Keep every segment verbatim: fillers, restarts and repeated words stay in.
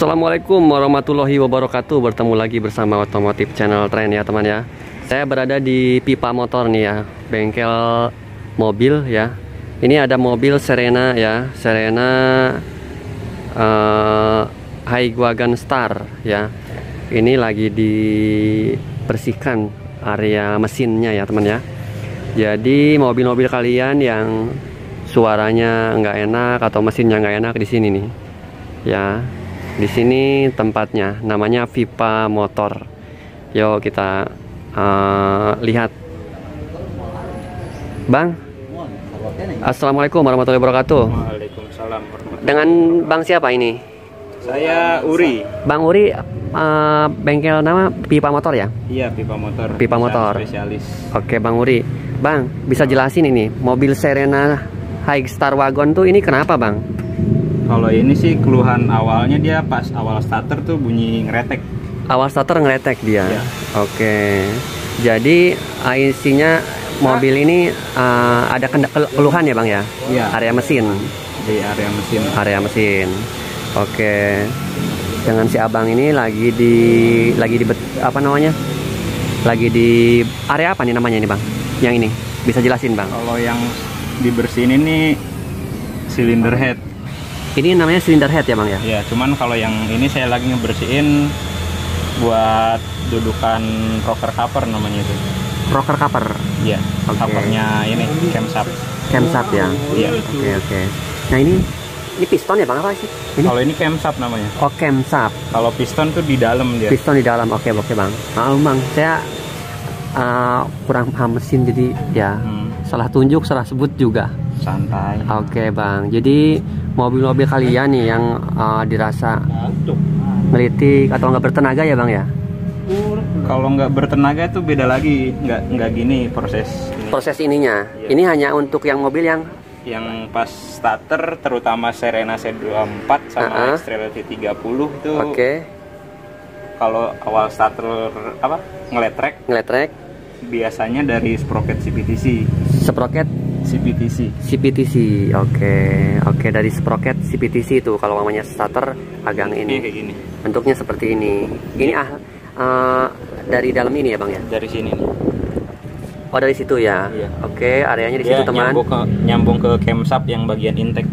Assalamualaikum warahmatullahi wabarakatuh. Bertemu lagi bersama Otomotif Channel Tren ya teman ya. Saya berada di Pipa Motor nih ya, bengkel mobil ya. Ini ada mobil Serena ya, Serena uh, High Wagon Star ya. Ini lagi dibersihkan area mesinnya ya teman ya. Jadi mobil-mobil kalian yang suaranya nggak enak atau mesinnya nggak enak di sini nih ya. Di sini tempatnya, namanya FIFA Motor. Yuk kita uh, lihat. Bang, assalamualaikum warahmatullahi wabarakatuh. Waalaikumsalam warahmatullahi. Dengan bang siapa ini? Saya Uri. Bang Uri, uh, bengkel nama Pipa Motor ya? Iya, Pipa Motor. Pipa Motor. Spesialis. Oke, Bang Uri. Bang, bisa jelasin ini mobil Serena High Star Wagon tuh ini kenapa, Bang? Kalau ini sih keluhan awalnya dia pas awal starter tuh bunyi ngeretek. Awal starter ngeretek dia. Ya. Oke. Jadi isinya mobil ini uh, ada keluhan ya bang ya? Iya. Area mesin. Di area mesin. Area mesin. Oke. Dengan si abang ini lagi di lagi di apa namanya? Lagi di area apa nih namanya ini bang? Yang ini bisa jelasin bang? Kalau yang dibersihin ini silinder head. Ini namanya silinder head ya bang ya? Iya, cuman kalau yang ini saya lagi ngebersihin buat dudukan rocker cover namanya itu. Rocker cover? Iya, okay. Covernya ini, camshaft. Camshaft ya? Iya. Oke, okay, oke. Okay. Nah ini, ini piston ya bang apa sih? Kalau ini camshaft namanya. Oh camshaft. Kalau piston tuh di dalam dia. Piston di dalam, oke okay, oke okay, bang. Nah bang, saya uh, kurang paham mesin jadi ya, hmm. salah tunjuk, salah sebut juga. Santai. Oke okay, bang, jadi mobil-mobil kalian nih yang uh, dirasa ngelitik atau nggak bertenaga ya bang ya? Kalau nggak bertenaga itu beda lagi, nggak nggak gini proses. Ini. Proses ininya, iya. Ini hanya untuk yang mobil yang yang pas starter, terutama Serena C dua puluh empat sama uh -huh. X-Trail T tiga puluh itu. Oke. Okay. Kalau awal starter apa? Ngeletrek. Ngeletrek. Biasanya dari sprocket C P T C. Sprocket C P T C. C P T C, oke, okay. Oke okay, dari sprocket C P T C itu kalau namanya starter agang ini. Kayak gini. Bentuknya seperti ini. Ini ah uh, dari dalam ini ya bang ya? Dari sini. Nih. Oh dari situ ya? Iya. Oke, okay, areanya di situ teman. Nyambung ke, nyambung ke camshaft yang bagian intake.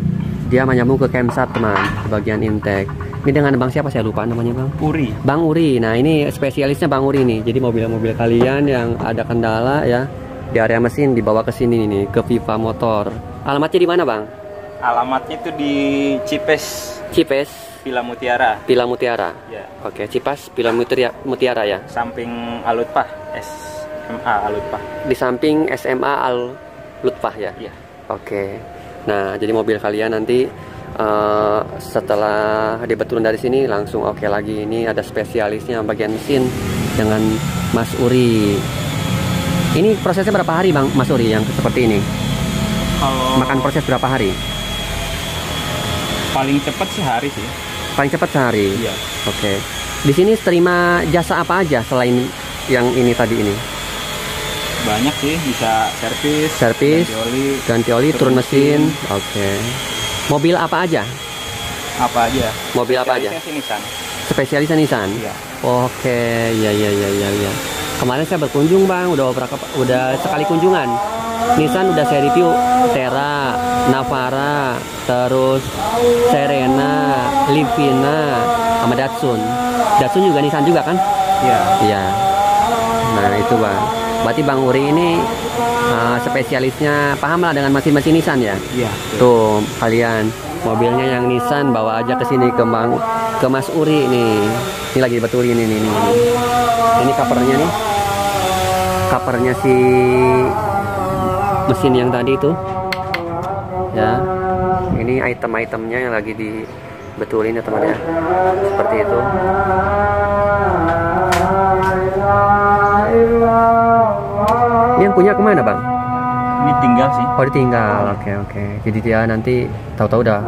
Dia menyambung ke camshaft teman, bagian intake. Ini dengan bang siapa saya lupa namanya bang? Uri. Bang Uri. Nah ini spesialisnya bang Uri nih. Jadi mobil-mobil kalian yang ada kendala ya. Di area mesin dibawa ke sini nih ke FIFA Motor. Alamatnya di mana bang? Alamatnya itu di Cipes. Cipes Pila Mutiara. Pila Mutiara. Ya. Oke, Cipes Pila Mutiara, Mutiara ya. Samping Alutpa S M A Alutpa. Di samping S M A Alutpa ya. Iya. Oke. Nah, jadi mobil kalian nanti uh, setelah dibetulin dari sini langsung oke okay lagi. Ini ada spesialisnya bagian mesin dengan Mas Uri. Ini prosesnya berapa hari bang Mas Uri yang seperti ini? Kalau makan proses berapa hari? Paling cepat sehari sih. Paling cepat sehari. Iya. Oke. Okay. Di sini terima jasa apa aja selain yang ini tadi ini? Banyak sih, bisa servis, servis, ganti oli, ganti oli turun, turun mesin. mesin. Oke. Okay. Mobil apa aja? Apa aja? Mobil apa aja? Spesialisnya Nissan. Spesialisnya Nissan. Iya. Oke, okay. ya ya ya ya ya. Kemarin saya berkunjung bang, udah udah sekali kunjungan. Nissan udah saya review, Terra, Navara, terus Serena, Livina, sama Datsun. Datsun juga Nissan juga kan? Iya. Iya. Nah itu bang. Berarti bang Uri ini uh, spesialisnya paham lah dengan mesin-mesin Nissan ya? Iya. Tuh kalian mobilnya yang Nissan bawa aja ke sini ke bang, ke Mas Uri nih. Ini lagi dibetulin ini nih. Ini, ini. ini covernya nih. Covernya si mesin yang tadi itu. Ya. Ini item-itemnya yang lagi dibetulin ya teman ya. Seperti itu. Ini yang punya kemana bang? Ini tinggal sih. Oh ditinggal. Oke okay, oke. Okay. Jadi dia nanti tahu-tahu udah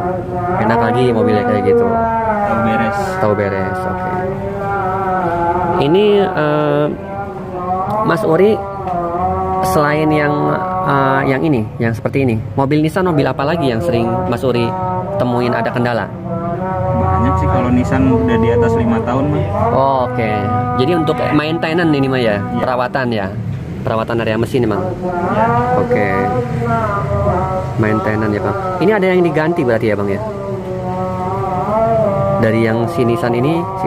enak lagi mobilnya kayak gitu. Tahu beres. Tahu beres. Oke. Okay. Ini uh, Mas Uri selain yang uh, yang ini, yang seperti ini, mobil Nissan mobil apa lagi yang sering Mas Uri temuin ada kendala? Banyak sih. kalau Nissan udah di atas lima tahun mah. Oh, oke. Okay. Jadi untuk maintenance ini mah ya, yeah. perawatan ya. Perawatan area mesin emang. Ya. Oke. Okay. Maintenance ya, Bang. Ini ada yang diganti berarti ya, Bang ya? Dari yang si Nissan ini, si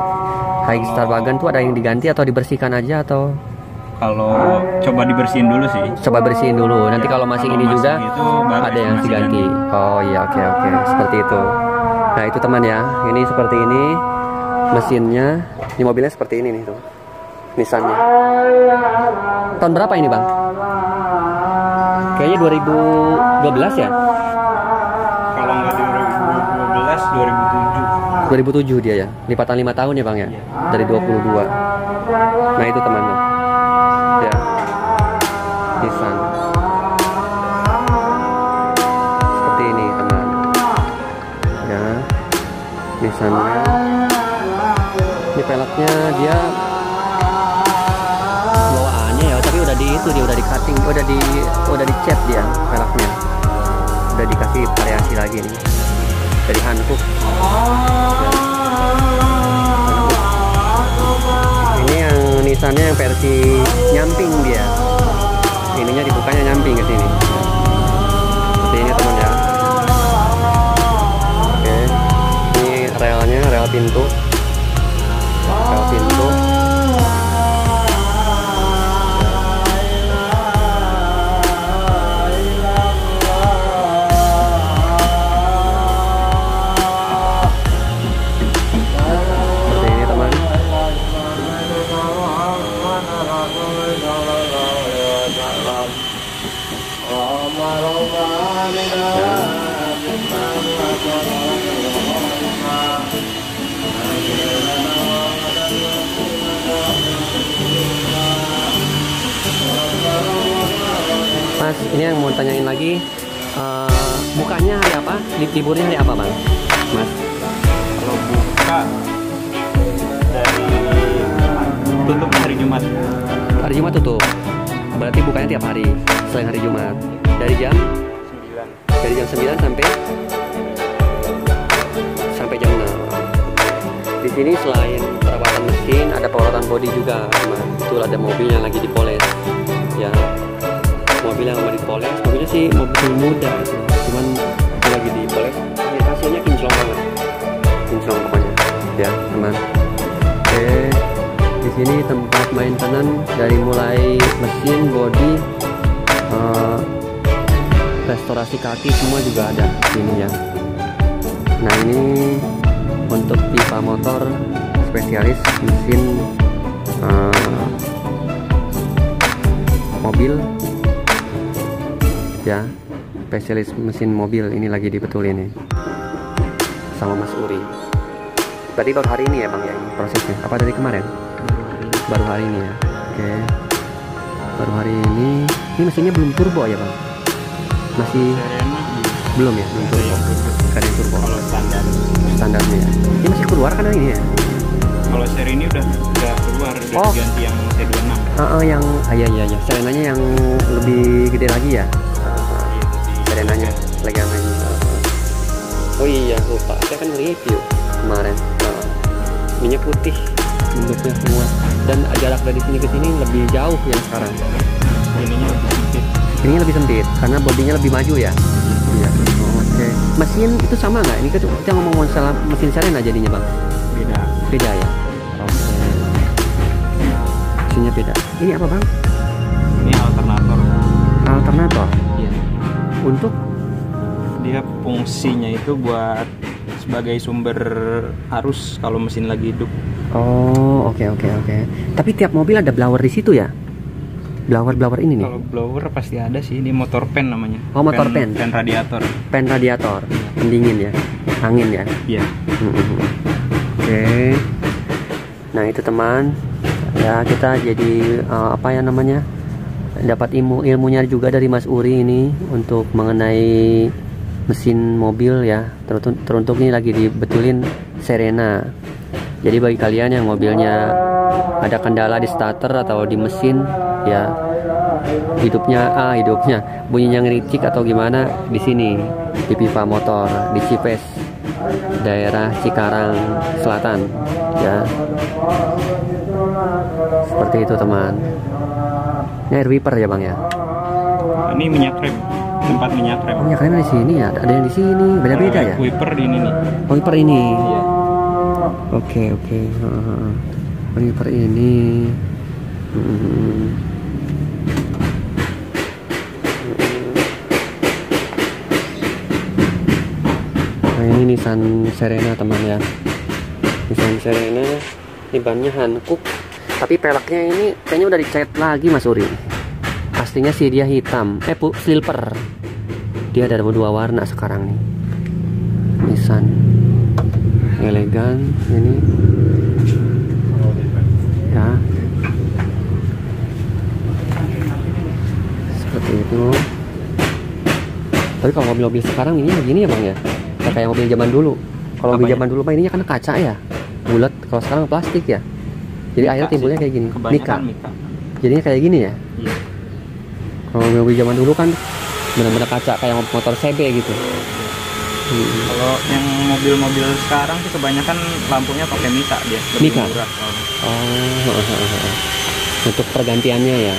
High Star Wagon tuh ada yang diganti atau dibersihkan aja atau? Kalau coba dibersihin dulu sih. Coba bersihin dulu. Nanti ya, kalau masih kalau ini masih juga gitu, ada yang diganti. Ganti. Oh iya, oke okay, oke. Okay. Seperti itu. Nah, itu teman ya. Ini seperti ini mesinnya. Ini mobilnya seperti ini nih tuh. Nissannya. Tahun berapa ini, Bang? Kayaknya dua ribu dua belas ya? Kalau nggak dua ribu dua belas, dua ribu tujuh. dua ribu tujuh dia ya? Lipatan lima tahun ya, Bang ya? Dari dua puluh dua. Nah, itu teman ya. Ya. Nissan. Seperti ini, teman. Ya. Nissannya. Ini peleknya dia itu dia udah di cutting, udah di udah dicet dia pelaknya, udah dikasih variasi lagi nih dari Hankook. Ini yang Nissannya yang versi nyamping dia, ininya dibukanya nyamping ke sini. Seperti ini teman ya. Oke, ini relnya, rel pintu, rel pintu. Mas, ini yang mau tanyain lagi, uh, bukanya hari apa? Liburnya hari apa, Bang? Mas, kalau buka dari tutup hari Jumat. Hari Jumat tutup. Berarti bukanya tiap hari selain hari Jumat. Dari jam sembilan. Dari jam sembilan sampai sampai jam enam. Di sini selain perawatan mesin, ada perawatan bodi juga, Mas. Itu ada mobil yang lagi dipoles. Ya. Mobil yang mau dipoles, mobilnya sih mobil muda, cuman lagi dipoles, ya, hasilnya kinclong banget, kinclong pokoknya, ya teman. Oke, di sini tempat maintenance dari mulai mesin, body, uh, restorasi kaki semua juga ada sini ya. Nah ini untuk Pipa Motor spesialis mesin uh, mobil. Ya, spesialis mesin mobil ini lagi dibetulin nih sama Mas Uri. Berarti baru hari ini ya Bang ya ini prosesnya? Apa dari kemarin? Baru hari ini ya. Oke, baru hari ini. Ini mesinnya belum turbo ya Bang? Masih Serena. Belum ya, belum turbo. Karena turbo. Kalau standar. Standarnya ya. Ini masih keluar kan ini ya? Kalau seri ini udah udah keluar, udah oh. Diganti yang T dua puluh enam. Uh, uh, yang ah, iya iya iya. Serenanya yang lebih gede lagi ya. Serenanya lagi aneh. Oh iya lupa, saya kan review kemarin. Uh, minyak putih bentuknya semua dan jarak dari sini ke sini lebih jauh yang sekarang. Ininya lebih sempit. Ini lebih sempit karena bodinya lebih maju ya. Iya. Oh, oke. Okay. Mesin itu sama nggak? Ini kita ngomong masalah mesin Serena jadinya Bang. Beda. Beda ya. Mesinnya beda. Ini apa Bang? Ini alternator. Alternator? Iya. Untuk? Dia fungsinya itu buat sebagai sumber arus kalau mesin lagi hidup. Oh oke okay, oke okay, oke okay. Tapi tiap mobil ada blower di situ ya? Blower-blower ini nih? Kalau blower pasti ada sih, ini motor pen namanya. Oh motor pen? Pen, pen radiator. Pen radiator, pendingin ya? Angin ya? Iya. Mm-hmm. Oke okay. Nah itu teman ya, kita jadi uh, apa ya namanya, dapat ilmu ilmunya juga dari Mas Uri ini untuk mengenai mesin mobil ya, teruntuk, teruntuk ini lagi dibetulin Serena. Jadi bagi kalian yang mobilnya ada kendala di starter atau di mesin ya, hidupnya ah hidupnya bunyinya ngericik atau gimana, di sini di Pipa Motor di Cipes daerah Cikarang Selatan ya. Seperti itu teman. Ini air wiper ya bang ya. Ini minyak rem, tempat minyak rem. Minyak remnya di sini ya, ada yang di sini, beda-beda ya. Wiper ini nih. Oh, wiper ini. Iya. Oke oke. Wiper ini. Hmm. Nah, ini Nissan Serena teman ya. Nissan Serena, ini bannya Hankook. Tapi peleknya ini kayaknya udah dicat lagi Mas Uri. Pastinya sih dia hitam, eh bu, silver. Dia ada dua warna sekarang nih. Nissan elegan ini. Ya. Seperti itu. Tapi kalau mobil-mobil sekarang ini begini ya bang ya. Kayak mobil zaman dulu. Kalau mobil zaman dulu mah ininya kan kaca ya, bulat. Kalau sekarang plastik ya. Jadi akhirnya timbulnya kayak gini, mika. Jadinya kayak gini ya. Iya. Kalau mobil zaman dulu kan benar-benar kaca kayak motor C B gitu. Hmm. Kalau yang mobil-mobil sekarang sih kebanyakan lampunya pakai mika dia. Mika. Murah. Oh. Oh. Untuk pergantiannya ya.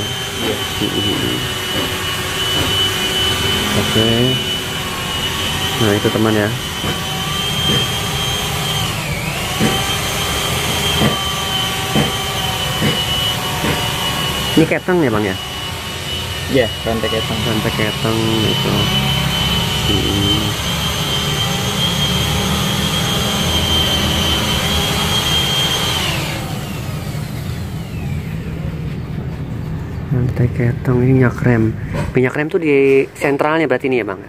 Iya. Oke. Okay. Nah itu teman ya. Ini keteng ya bang ya? Iya, yeah, rantai keteng. Rantai keteng itu. Hmm. Rantai keteng ini minyak rem. Minyak rem tuh di sentralnya berarti ini ya bang?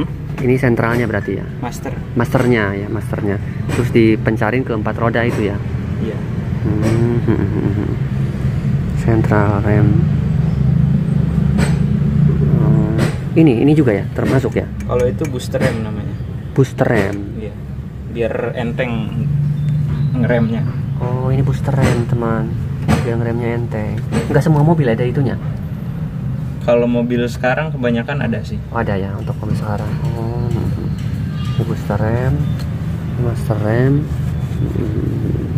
Hmm? Ini sentralnya berarti ya? Master. Masternya ya, masternya. Terus dipencarin ke empat roda itu ya? Iya. Yeah. Hmm. Sentral rem. Hmm. Ini ini juga ya termasuk ya? Kalau itu booster rem namanya. Booster rem. Iya. Biar enteng ngeremnya. Oh ini booster rem teman. Biar ngeremnya enteng. Enggak semua mobil ada itunya. Kalau mobil sekarang kebanyakan ada sih. Oh, ada ya untuk mobil sekarang. Oh. Ini booster rem, master rem. Hmm.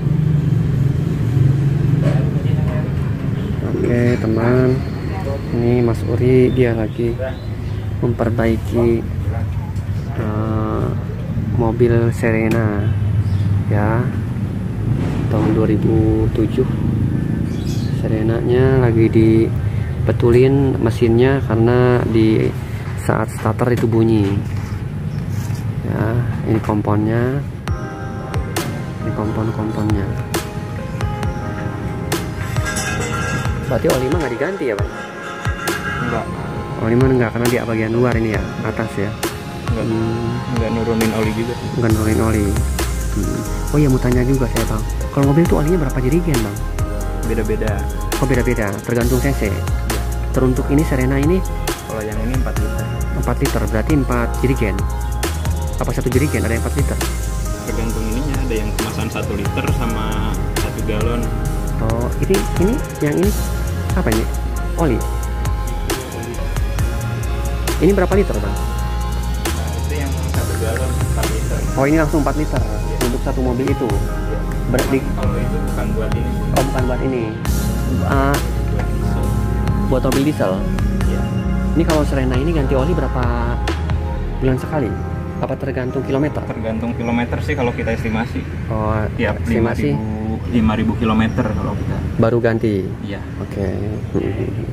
Oke okay, teman, ini Mas Uri dia lagi memperbaiki uh, mobil Serena ya tahun dua ribu tujuh. Serenanya lagi dibetulin mesinnya karena di saat starter itu bunyi ya. Ini komponnya, ini kompon-komponnya. Berarti oli mah nggak diganti ya bang? Enggak. Oli mah enggak karena dia bagian luar ini ya, atas ya. Enggak, hmm. enggak nurunin oli juga. Enggak nurunin oli. Hmm. Oh iya mau tanya juga saya bang. Kalau mobil tuh olinya berapa jerigen bang? Beda-beda. Oh beda-beda, tergantung C C. Ya. Teruntuk ini Serena ini? Kalau yang ini empat liter. empat liter berarti empat jerigen. Apa satu jerigen? Ada yang empat liter? Tergantung ininya, ada yang kemasan satu liter sama satu galon. Oh ini ini yang ini apa ini? Oli. Ini berapa liter bang? Nah, itu yang satu galon empat liter. Oh ini langsung empat liter ya. Untuk satu mobil itu. Ya. Berarti kalau itu bukan buat ini. Oh bukan buat ini. Uh, buat mobil diesel. Ya. Ini kalau Serena ini ganti oli berapa bulan sekali? Apa tergantung kilometer? Tergantung kilometer sih kalau kita estimasi. Oh tiap estimasi. lima ribu kilometer kalau kita baru ganti. Iya. Oke. Okay. Hmm.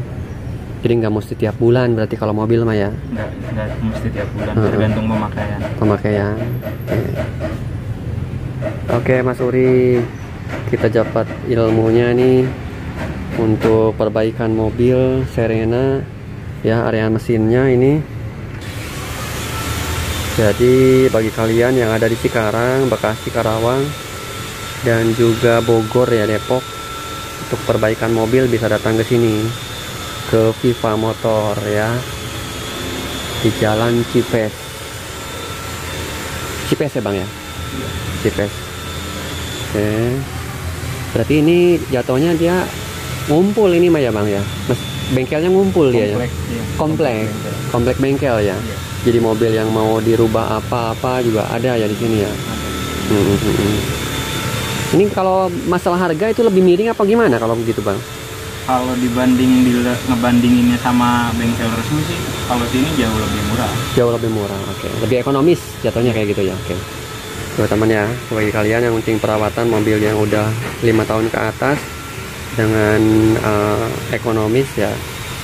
Jadi nggak mesti tiap bulan berarti kalau mobil mah ya? Nggak, nggak mesti tiap bulan. Hmm. Tergantung pemakaian. Pemakaian. Oke. Okay. Oke, okay, Mas Uri, kita dapat ilmunya nih untuk perbaikan mobil Serena ya area mesinnya ini. Jadi bagi kalian yang ada di Cikarang, Bekasi, Karawang, dan juga Bogor ya Depok, untuk perbaikan mobil bisa datang ke sini ke FIFA Motor ya di Jalan Cipes. Cipes ya bang ya? Cipes. Oke. Berarti ini jatuhnya dia ngumpul ini mah ya bang ya? Bengkelnya ngumpul komplek, dia ya? Komplek. Komplek bengkel, komplek bengkel ya? Iya. Jadi mobil yang mau dirubah apa-apa juga ada ya di sini ya. Hmm, hmm, hmm. Ini kalau masalah harga itu lebih miring apa gimana kalau begitu Bang? Kalau dibanding di, ngebandinginnya sama bengkel resmi sih, kalau sini jauh lebih murah. Jauh lebih murah, oke. Okay. Lebih ekonomis jatuhnya kayak gitu ya, oke. Okay. Buat teman ya, bagi kalian yang penting perawatan mobil yang udah lima tahun ke atas dengan uh, ekonomis ya,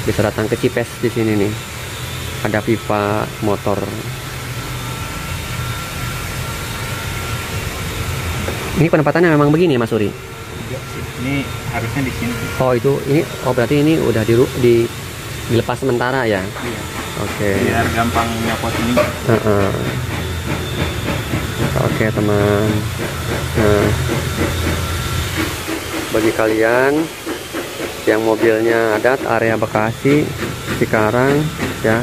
bisa datang ke Cipes di sini nih. Ada Pipa Motor. Ini penempatannya memang begini ya Mas Uri? Ini harusnya di sini. Oh itu ini, oh berarti ini udah di, di dilepas sementara ya? Iya. Oke. Okay. Biar gampang nyopot ini. Uh -uh. Oke okay, teman. Nah, bagi kalian yang mobilnya adat area Bekasi, Cikarang ya,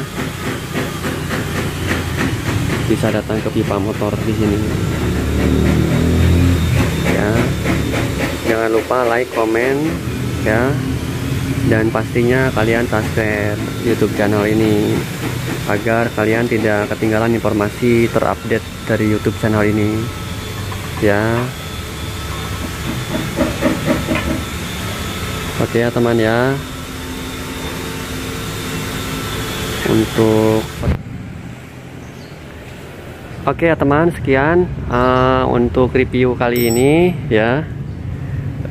bisa datang ke Pipa Motor di sini. Ya. Jangan lupa like, komen ya. Dan pastinya kalian subscribe YouTube channel ini agar kalian tidak ketinggalan informasi terupdate dari YouTube channel ini. Ya. Oke ya teman ya. Untuk Oke ya teman, sekian uh, untuk review kali ini ya.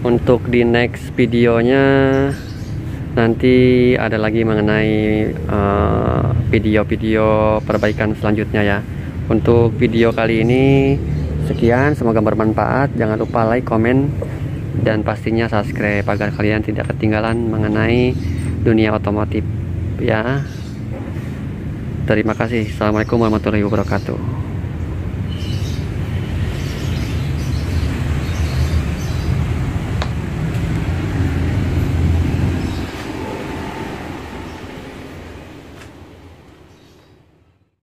Untuk di next videonya nanti ada lagi mengenai video-video uh, perbaikan selanjutnya ya. Untuk video kali ini sekian, semoga bermanfaat. Jangan lupa like, komen, dan pastinya subscribe agar kalian tidak ketinggalan mengenai dunia otomotif ya. Terima kasih. Assalamualaikum warahmatullahi wabarakatuh.